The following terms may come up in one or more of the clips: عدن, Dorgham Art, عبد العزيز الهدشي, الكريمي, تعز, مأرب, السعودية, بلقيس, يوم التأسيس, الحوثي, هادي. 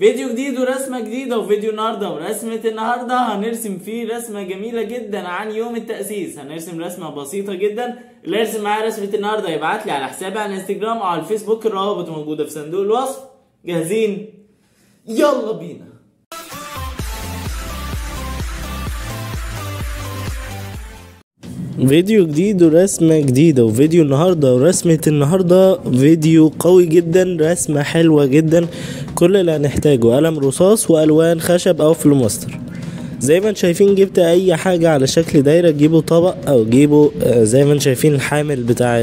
فيديو جديد ورسمة جديده. وفيديو النهارده ورسمة النهارده هنرسم فيه رسمة جميلة جدا عن يوم التأسيس. هنرسم رسمة بسيطة جدا. اللي يرسم معايا رسمة النهارده يبعت لي على حسابي على الانستجرام او على الفيسبوك، الروابط موجودة في صندوق الوصف. جاهزين؟ يلا بينا. فيديو جديد ورسمة جديدة، وفيديو النهاردة ورسمة النهاردة فيديو قوي جدا، رسمة حلوة جدا. كل اللي هنحتاجه قلم رصاص والوان خشب او فلوماستر. زي ما انتم شايفين جبت اي حاجة على شكل دايرة، جيبوا طبق او جيبوا زي ما انتم شايفين الحامل بتاع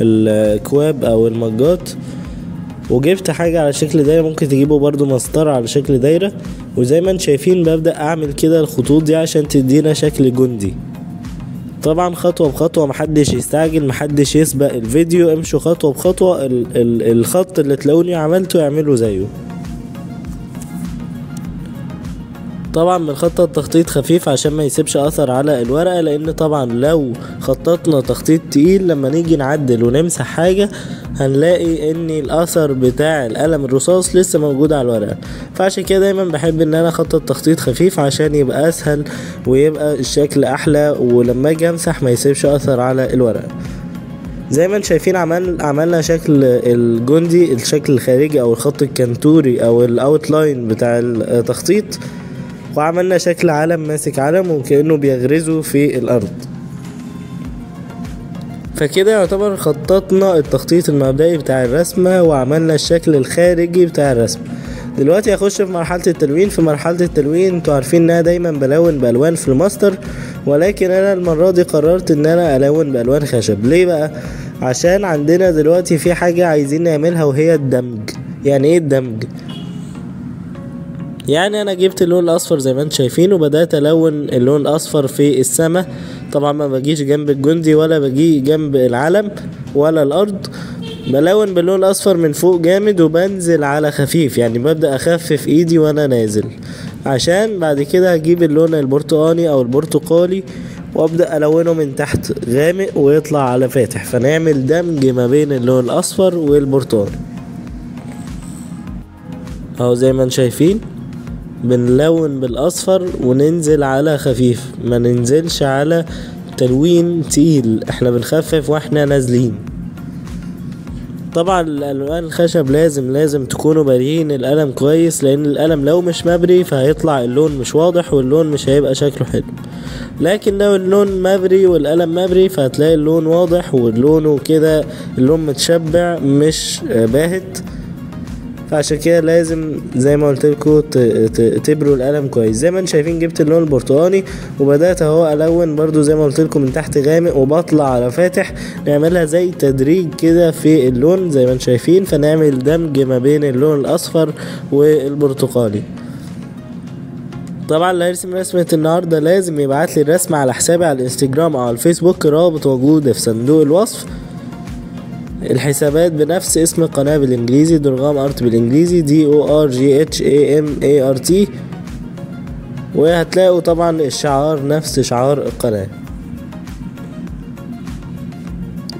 الكواب او المجات، وجبت حاجة على شكل دايرة. ممكن تجيبوا برضو مسطرة على شكل دايرة، وزي ما انتم شايفين ببدأ اعمل كده الخطوط دي عشان تدينا شكل جندي. طبعا خطوة بخطوة، محدش يستعجل، محدش يسبق الفيديو، امشوا خطوة بخطوة. الخط اللي تلاقوني عملته اعملوا زيه. طبعا بنخطط تخطيط خفيف عشان ما يسيبش اثر على الورقة، لان طبعا لو خططنا تخطيط تقيل لما نيجي نعدل ونمسح حاجة هنلاقي ان الاثر بتاع القلم الرصاص لسه موجود على الورقة. فعشان كده دايما بحب ان انا اخطط تخطيط خفيف عشان يبقى اسهل ويبقى الشكل احلى، ولما اجي امسح ما يسيبش اثر على الورقة. زي ما انتم شايفين عملنا شكل الجندي، الشكل الخارجي او الخط الكنتوري او الاوتلاين بتاع التخطيط، وعملنا شكل علم ماسك علم وكأنه بيغرزه في الارض. فكده يعتبر خططنا التخطيط المبدئي بتاع الرسمة وعملنا الشكل الخارجي بتاع الرسمة. دلوقتي هخش في مرحلة التلوين. في مرحلة التلوين انتوا عارفين ان انا دايما بلون بالوان في الماستر، ولكن انا المرة دي قررت ان انا الون بالوان خشب. ليه بقى؟ عشان عندنا دلوقتي في حاجة عايزين نعملها وهي الدمج. يعني ايه الدمج؟ يعني انا جبت اللون الاصفر زي ما انتم شايفين وبدات الون اللون الاصفر في السماء. طبعا ما بجيش جنب الجندي ولا بجي جنب العلم ولا الارض، بلون باللون الاصفر من فوق جامد وبنزل على خفيف. يعني ببدا اخفف ايدي وانا نازل عشان بعد كده هجيب اللون البرتقاني او البرتقالي وابدا الونه من تحت غامق ويطلع على فاتح، فنعمل دمج ما بين اللون الاصفر والبرتقاني. اهو زي ما انتم شايفين بنلون بالاصفر وننزل على خفيف، ما ننزلش على تلوين تقيل، احنا بنخفف واحنا نازلين. طبعا الالوان الخشب لازم تكونوا باريين القلم كويس، لان القلم لو مش مبري فهيطلع اللون مش واضح واللون مش هيبقى شكله حلو. لكن لو اللون مبري والقلم مبري فهتلاقي اللون واضح ولونه كده، اللون متشبع مش باهت. فعشان كده لازم زي ما قلت لكم تبروا القلم كويس. زي ما انتم شايفين جبت اللون البرتقاني وبدات اهو الون برضو زي ما قلت لكم من تحت غامق وبطلع على فاتح، نعملها زي تدريج كده في اللون زي ما انتم شايفين، فنعمل دمج ما بين اللون الاصفر والبرتقالي. طبعا اللي هيرسم رسمة النهارده لازم يبعت لي الرسمه على حسابي على الانستجرام او على الفيسبوك، الرابط موجوده في صندوق الوصف. الحسابات بنفس اسم القناة بالانجليزي، درغام ارت بالانجليزي DORGHAMART، وهتلاقوا طبعا الشعار نفس شعار القناة.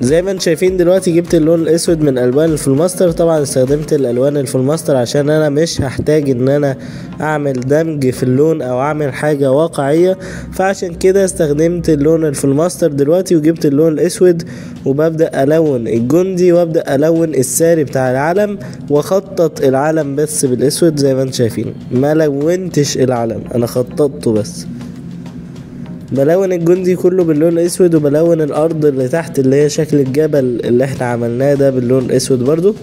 زي ما انتم شايفين دلوقتي جبت اللون الاسود من الوان الفلوماستر. طبعا استخدمت الالوان الفلوماستر عشان انا مش هحتاج ان انا اعمل دمج في اللون او اعمل حاجة واقعية، فعشان كده استخدمت اللون الفلوماستر دلوقتي. وجبت اللون الاسود وببدأ الون الجندي وابدأ الون الساري بتاع العلم، وخطط العلم بس بالاسود زي ما انتم شايفين، ما لونتش العلم، انا خططته بس. بلون الجندي كله باللون الاسود، وبلون الارض اللي تحت اللي هي شكل الجبل اللي احنا عملناه ده باللون الاسود برضو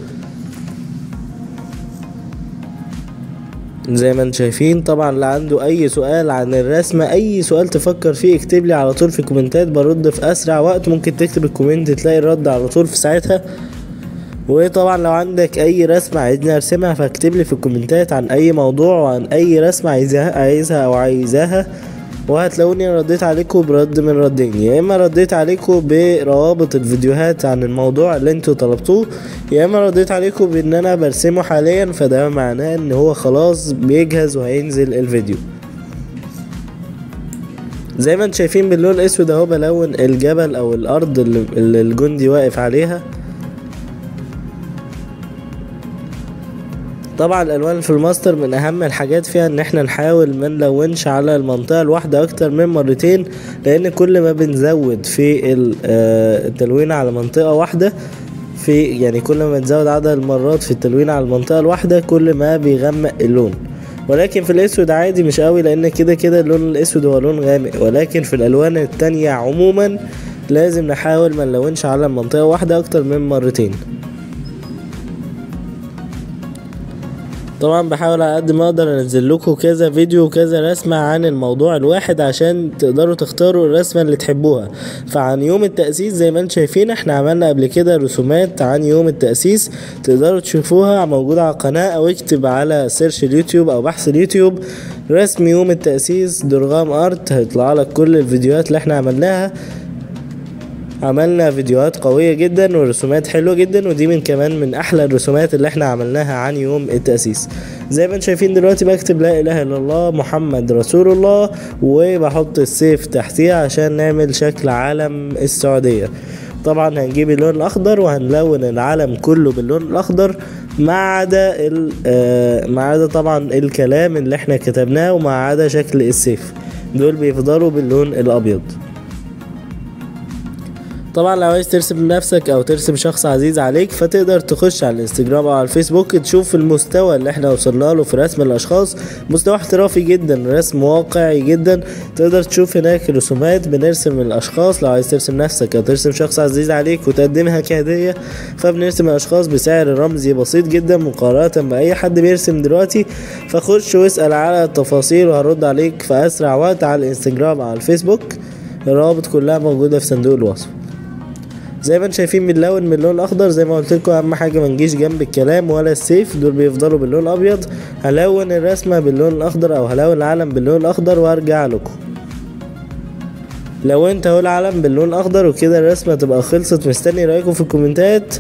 زي ما انتم شايفين. طبعا اللي عنده اي سؤال عن الرسمه، اي سؤال تفكر فيه، اكتب لي على طول في الكومنتات، برد في اسرع وقت. ممكن تكتب الكومنت تلاقي الرد على طول في ساعتها. وطبعا لو عندك اي رسمه عايزني ارسمها فاكتب لي في الكومنتات عن اي موضوع وعن اي رسمه عايزها، وهتلاقوني رديت عليكم برد من ردين، يا اما رديت عليكم بروابط الفيديوهات عن الموضوع اللي انتوا طلبتوه، يا اما رديت عليكم بان انا برسمه حاليا، فده معناه ان هو خلاص بيجهز وهينزل الفيديو. زي ما انتم شايفين باللون الاسود اهو بلون الجبل او الارض اللي الجندي واقف عليها. طبعا الالوان في الماستر من اهم الحاجات فيها ان احنا نحاول ما نلونش على المنطقه الواحده اكتر من مرتين، لان كل ما بنزود في التلوين على منطقه واحده كل ما بنزود عدد المرات في التلوين على المنطقه الواحده كل ما بيغمق اللون. ولكن في الاسود عادي مش قوي، لان كده كده اللون الاسود هو لون غامق، ولكن في الالوان التانية عموما لازم نحاول ما نلونش على منطقه واحده اكتر من مرتين. طبعا بحاول على قد ما اقدر انزل لكم كذا فيديو وكذا رسمه عن الموضوع الواحد عشان تقدروا تختاروا الرسمه اللي تحبوها. فعن يوم التاسيس زي ما انتم شايفين احنا عملنا قبل كده رسومات عن يوم التاسيس، تقدروا تشوفوها موجوده على القناه، او اكتب على سيرش اليوتيوب او بحث اليوتيوب رسم يوم التاسيس دورغام ارت، هيطلع لك كل الفيديوهات اللي احنا عملناها. عملنا فيديوهات قوية جدا ورسومات حلوة جدا، ودي من احلى الرسومات اللي احنا عملناها عن يوم التأسيس. زي ما انتم شايفين دلوقتي بكتب لا اله الا الله محمد رسول الله، وبحط السيف تحتيها عشان نعمل شكل علم السعودية. طبعا هنجيب اللون الاخضر وهنلون العلم كله باللون الاخضر ما عدا طبعا الكلام اللي احنا كتبناه، وما عدا شكل السيف، دول بيفضلوا باللون الابيض. طبعا لو عايز ترسم نفسك او ترسم شخص عزيز عليك فتقدر تخش على الانستجرام او على الفيسبوك تشوف المستوى اللي احنا وصلنا له في رسم الاشخاص، مستوى احترافي جدا، رسم واقعي جدا. تقدر تشوف هناك رسومات بنرسم الاشخاص، لو عايز ترسم نفسك او ترسم شخص عزيز عليك وتقدمها كهدية، فبنرسم الاشخاص بسعر رمزي بسيط جدا مقارنة باي حد بيرسم دلوقتي. فخش واسأل على التفاصيل وهرد عليك في اسرع وقت على الانستجرام على الفيسبوك، الروابط كلها موجودة في صندوق الوصف. زي ما انتم شايفين بنلون من اللون الاخضر، زي ما قلت لكم اهم حاجه ما نجيش جنب الكلام ولا السيف، دول بيفضلوا باللون الابيض. هلون الرسمه باللون الاخضر او هلون العلم باللون الاخضر وارجع لكم. لونت اهو العلم باللون الاخضر وكده الرسمه تبقى خلصت. مستني رايكم في الكومنتات،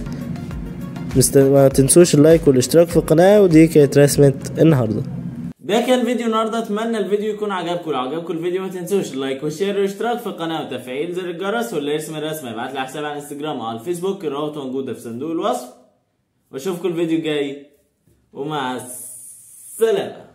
ما تنسوش اللايك والاشتراك في القناه، ودي كانت رسمه النهارده. ده كان فيديو النهارده، اتمنى الفيديو يكون عجبكم. لو عجبكم الفيديو ما تنسوش اللايك والشير والاشتراك في القناه وتفعيل زر الجرس، واللي يرسم الرسمه يبعت لي على حسابي على الانستجرام او على الفيسبوك، الروابط موجوده في صندوق الوصف. واشوفكم الفيديو الجاي، ومع السلامه.